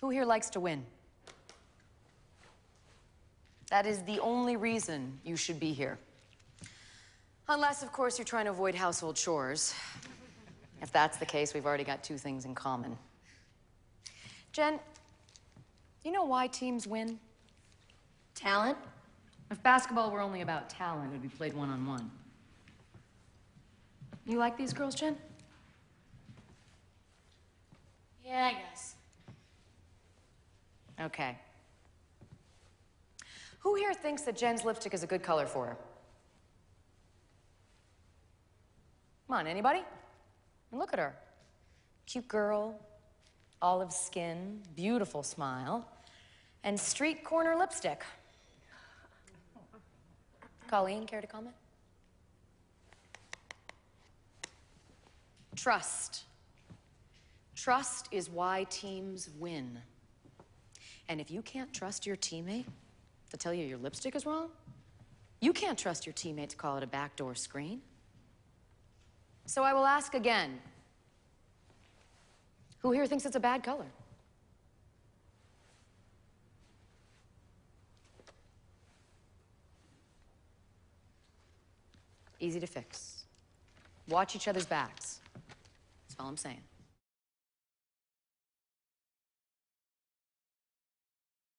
Who here likes to win? That is the only reason you should be here. Unless, of course, you're trying to avoid household chores. If that's the case, we've already got two things in common. Jen, you know why teams win? Talent? If basketball were only about talent, it would be played one-on-one. You like these girls, Jen? Yeah, I guess. Okay. Who here thinks that Jen's lipstick is a good color for her? Come on, anybody? And look at her. Cute girl, olive skin, beautiful smile, and street corner lipstick. Colleen, care to comment? Trust. Trust is why teams win. And if you can't trust your teammate to tell you your lipstick is wrong, you can't trust your teammate to call it a backdoor screen. So I will ask again, who here thinks it's a bad color? Easy to fix. Watch each other's backs. That's all I'm saying.